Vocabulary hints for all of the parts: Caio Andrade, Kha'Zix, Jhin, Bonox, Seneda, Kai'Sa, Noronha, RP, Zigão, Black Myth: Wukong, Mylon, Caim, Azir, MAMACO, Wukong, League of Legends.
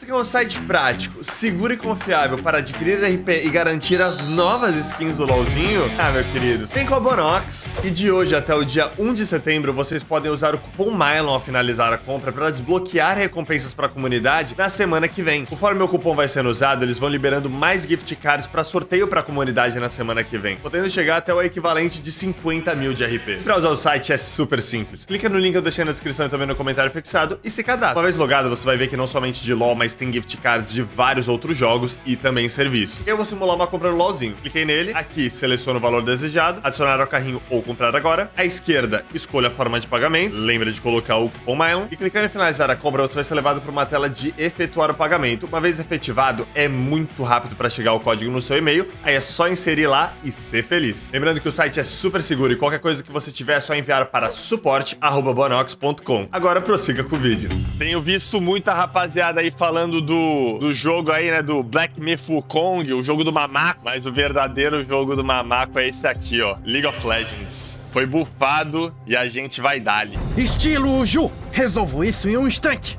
Esse é um site prático, seguro e confiável para adquirir RP e garantir as novas skins do LOLzinho? Ah, meu querido, vem com a Bonox. E de hoje até o dia 1 de setembro, vocês podem usar o cupom Mylon ao finalizar a compra para desbloquear recompensas para a comunidade na semana que vem. Conforme o cupom vai sendo usado, eles vão liberando mais gift cards para sorteio para a comunidade na semana que vem, podendo chegar até o equivalente de 50 mil de RP. Para usar o site é super simples. Clica no link que eu deixei na descrição e também no comentário fixado e se cadastra. Uma vez logado, você vai ver que não somente de LOL, mas tem gift cards de vários outros jogos e também serviços. Eu vou simular uma compra no LOLzinho. Cliquei nele, aqui seleciono o valor desejado, adicionar ao carrinho ou comprar agora. À esquerda, escolha a forma de pagamento, lembra de colocar o cupom Mylon e clicando em finalizar a compra, você vai ser levado para uma tela de efetuar o pagamento. Uma vez efetivado, é muito rápido para chegar o código no seu e-mail, aí é só inserir lá e ser feliz. Lembrando que o site é super seguro e qualquer coisa que você tiver é só enviar para suporte@bonox.com. Agora prossiga com o vídeo. Tenho visto muita rapaziada aí falando do jogo aí, né, do Black Myth: Wukong, o jogo do mamaco, mas o verdadeiro jogo do mamaco é esse aqui, ó, League of Legends. Foi bufado e a gente vai dar-lhe. Estilo Ju, resolvo isso em um instante.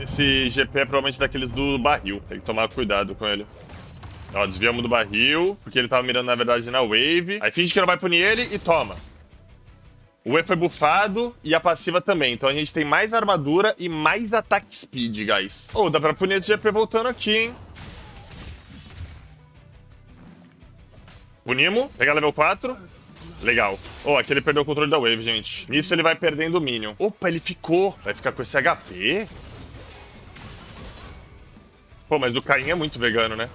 Esse GP é provavelmente daqueles do barril, tem que tomar cuidado com ele. Ó, desviamos do barril, porque ele tava mirando, na verdade, na wave. Aí finge que não vai punir ele e toma. O E foi bufado e a passiva também. Então a gente tem mais armadura e mais ataque speed, guys. Oh, dá pra punir esse GP voltando aqui, hein? Punimos. Pegar level 4. Legal. Oh, aqui ele perdeu o controle da wave, gente. Nisso ele vai perdendo o minion. Opa, ele ficou. Vai ficar com esse HP? Pô, mas o Caim é muito vegano, né?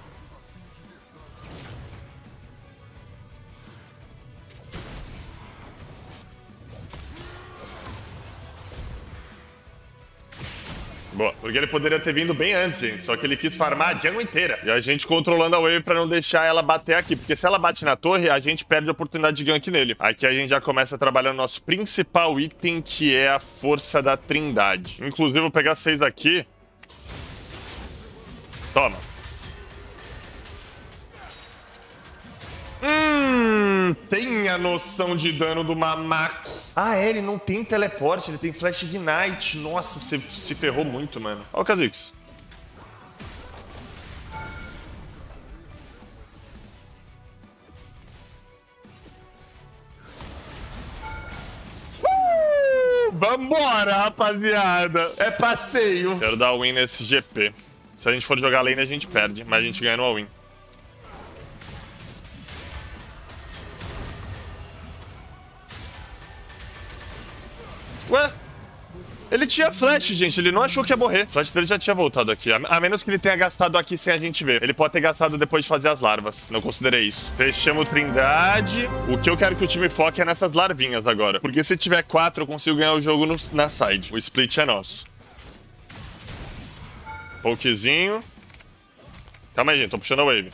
Boa, porque ele poderia ter vindo bem antes, gente. Só que ele quis farmar a jungle inteira. E a gente controlando a wave pra não deixar ela bater aqui. Porque se ela bate na torre, a gente perde a oportunidade de gank nele. Aqui a gente já começa a trabalhar o nosso principal item, que é a força da trindade. Inclusive, eu vou pegar 6 daqui. Toma. Tem a noção de dano do mamaco. Ah, é, ele não tem teleporte, ele tem flash ignite. Nossa, você se ferrou muito, mano. Ó o Kha'Zix. Vambora, rapaziada. É passeio. Quero dar win nesse GP. Se a gente for jogar lane, a gente perde, mas a gente ganha no all-in. Ué? Ele tinha flash, gente. Ele não achou que ia morrer. O flash dele já tinha voltado aqui. A menos que ele tenha gastado aqui sem a gente ver. Ele pode ter gastado depois de fazer as larvas. Não considerei isso. Fechamos trindade. O que eu quero que o time foque é nessas larvinhas agora. Porque se tiver 4, eu consigo ganhar o jogo na side. O split é nosso. Pokezinho. Calma aí, gente. Tô puxando a wave.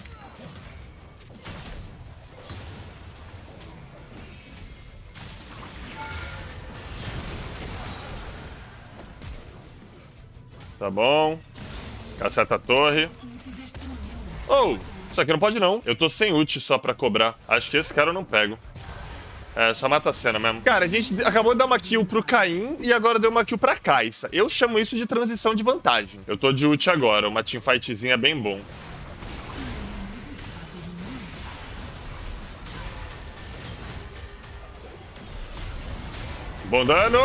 Tá bom. Acerta a torre. Oh! Isso aqui não pode não. Eu tô sem ult só pra cobrar. Acho que esse cara eu não pego. É, só mata a cena mesmo. Cara, a gente acabou de dar uma kill pro Caim e agora deu uma kill pra Kai'Sa. Eu chamo isso de transição de vantagem. Eu tô de ult agora. Uma teamfightzinha bem bom. Bom dano.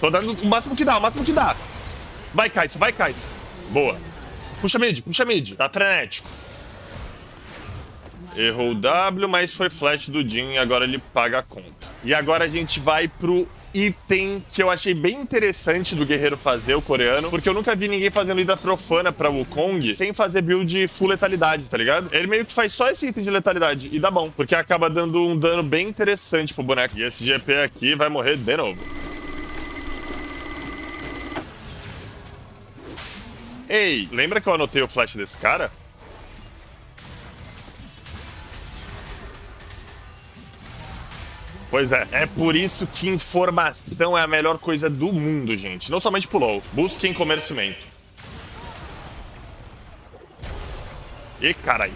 Tô dando o máximo que dá, o máximo que dá. Vai, Kai'Sa, vai, Kai'Sa. Boa. Puxa mid, puxa mid. Tá frenético. Errou o W, mas foi flash do Jhin e agora ele paga a conta. E agora a gente vai pro item que eu achei bem interessante do guerreiro fazer, o coreano, porque eu nunca vi ninguém fazendo ida profana pra Wukong sem fazer build full letalidade, tá ligado? Ele meio que faz só esse item de letalidade e dá bom, porque acaba dando um dano bem interessante pro boneco. E esse GP aqui vai morrer de novo. Ei, lembra que eu anotei o flash desse cara? Pois é, é por isso que informação é a melhor coisa do mundo, gente. Não somente pro LOL, busquem conhecimento. E carai.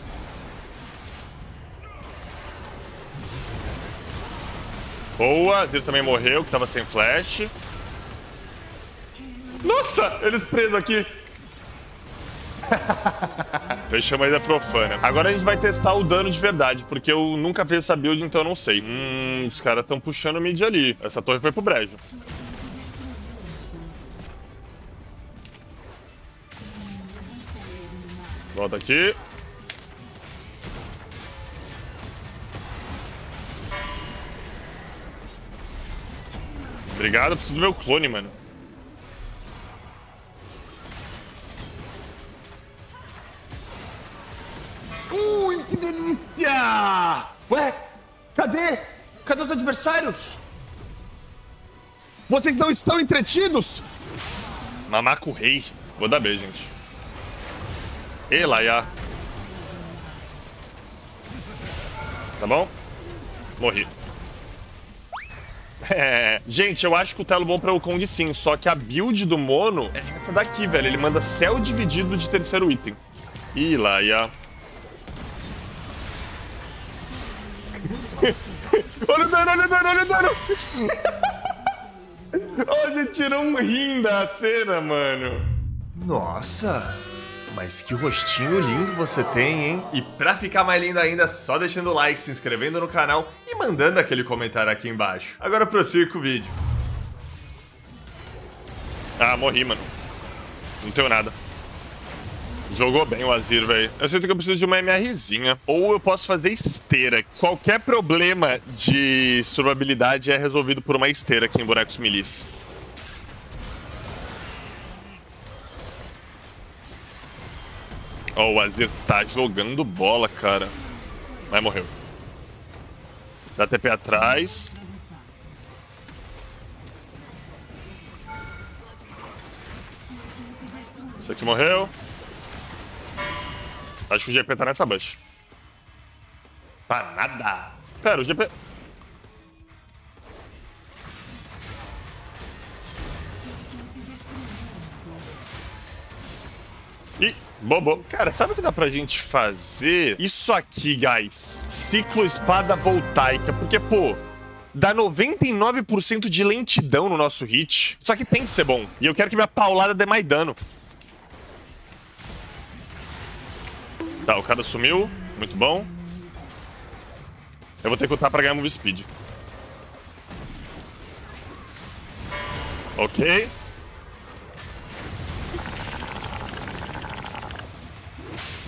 Boa, Azir também morreu, que tava sem flash. Nossa, eles presos aqui. Fechamos aí da profana. Agora a gente vai testar o dano de verdade, porque eu nunca vi essa build, então eu não sei. Os caras estão puxando o mid ali. Essa torre foi pro brejo. Volta aqui. Obrigado, eu preciso do meu clone, mano. Que delícia! Ué, cadê? Cadê os adversários? Vocês não estão entretidos? Mamaco rei. Vou dar B, gente. Elaiá. Tá bom? Morri. É. Gente, eu acho que o telo bom pra Wukong sim, só que a build do Mono é essa daqui, velho. Ele manda céu dividido de terceiro item. Elaiá. Olha o dano, olha o dano, olha o dano. Olha, tirou um rim da cena, mano. Nossa, mas que rostinho lindo você tem, hein? E pra ficar mais lindo ainda, só deixando o like, se inscrevendo no canal e mandando aquele comentário aqui embaixo. Agora prossiga com o vídeo. Ah, morri, mano. Não tenho nada. Jogou bem o Azir, velho. Eu sinto que eu preciso de uma MRzinha. Ou eu posso fazer esteira. Qualquer problema de survivabilidade é resolvido por uma esteira aqui em Buracos Milis. Ó, o Azir tá jogando bola, cara. Mas morreu. Dá TP atrás. Esse aqui morreu. Acho que o GP tá nessa bush. Tá nada. Pera, o GP... Ih, bobo. Cara, sabe o que dá pra gente fazer? Isso aqui, guys. Ciclo espada voltaica. Porque, pô... Dá 99% de lentidão no nosso hit. Só que tem que ser bom. E eu quero que minha paulada dê mais dano. Tá, o cara sumiu. Muito bom. Eu vou ter que lutar pra ganhar move speed. Ok.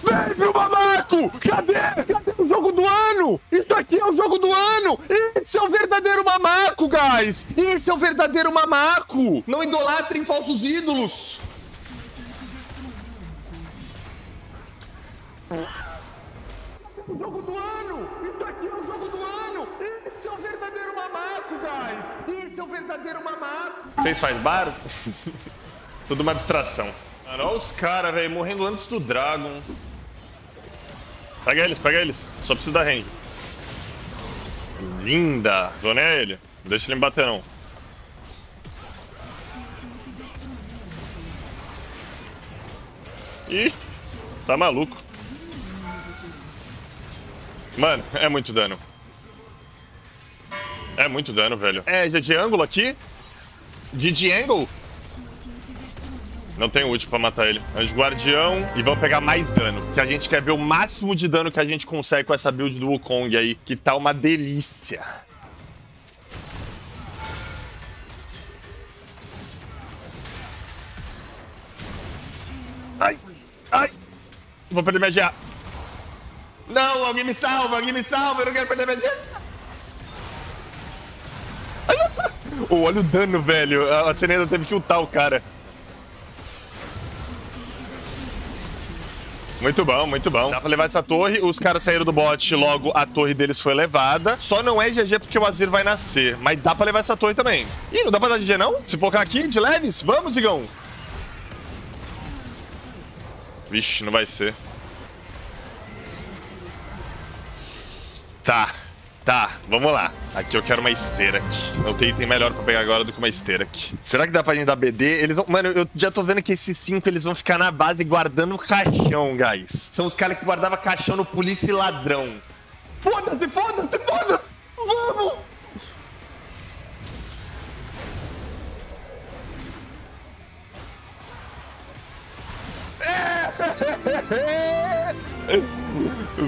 Vem, meu mamaco! Cadê? Cadê o jogo do ano? Isso aqui é o jogo do ano! Esse é o verdadeiro mamaco, guys! Esse é o verdadeiro mamaco! Não idolatrem falsos ídolos! O jogo do ano! Isso aqui é o jogo do ano! Esse é o verdadeiro mamaco, guys! Esse é o verdadeiro mamaco! Vocês fazem bar? Tudo uma distração. Mano, olha os caras, velho, morrendo antes do Dragon. Pega eles, pega eles. Só preciso da range. Linda! Zoneia ele. Não deixa ele me bater, não. Ih! Tá maluco. Mano, é muito dano. É muito dano, velho. É, de ângulo aqui. De angle. Não tem ult pra matar ele. Anjo guardião. E vamos pegar mais dano. Porque a gente quer ver o máximo de dano que a gente consegue com essa build do Wukong aí. Que tá uma delícia. Ai, ai. Vou perder minha GA. Não, alguém me salva, alguém me salva, eu não quero perder minha GA. Oh, olha o dano, velho. A Seneda teve que ultar o cara. Muito bom, muito bom. Dá pra levar essa torre, os caras saíram do bot, logo a torre deles foi levada. Só não é GG porque o Azir vai nascer, mas dá pra levar essa torre também. Ih, não dá pra dar GG não? Se focar aqui, de leves, vamos, Zigão. Vixe, não vai ser. Tá, tá, vamos lá. Aqui eu quero uma esteira aqui. Não tem item melhor pra pegar agora do que uma esteira aqui. Será que dá pra gente dar BD? Eles vão... Mano, eu já tô vendo que esses 5 eles vão ficar na base guardando o caixão, guys. São os caras que guardavam caixão no polícia e ladrão. Foda-se, foda-se, foda-se! Vamos!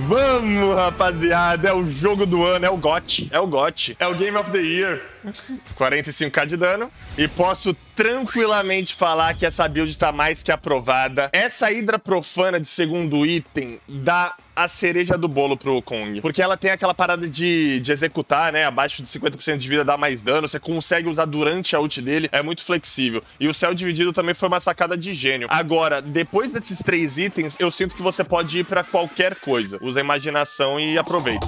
Vamos, rapaziada, é o jogo do ano, é o GOT, é o GOT, é o Game of the Year. 45k de dano. E posso tranquilamente falar que essa build tá mais que aprovada. Essa Hidra Profana de segundo item dá a cereja do bolo pro Wukong, porque ela tem aquela parada de executar, né? Abaixo de 50% de vida dá mais dano. Você consegue usar durante a ult dele. É muito flexível. E o céu dividido também foi uma sacada de gênio. Agora, depois desses três itens, eu sinto que você pode ir pra qualquer coisa. Usa a imaginação e aproveita.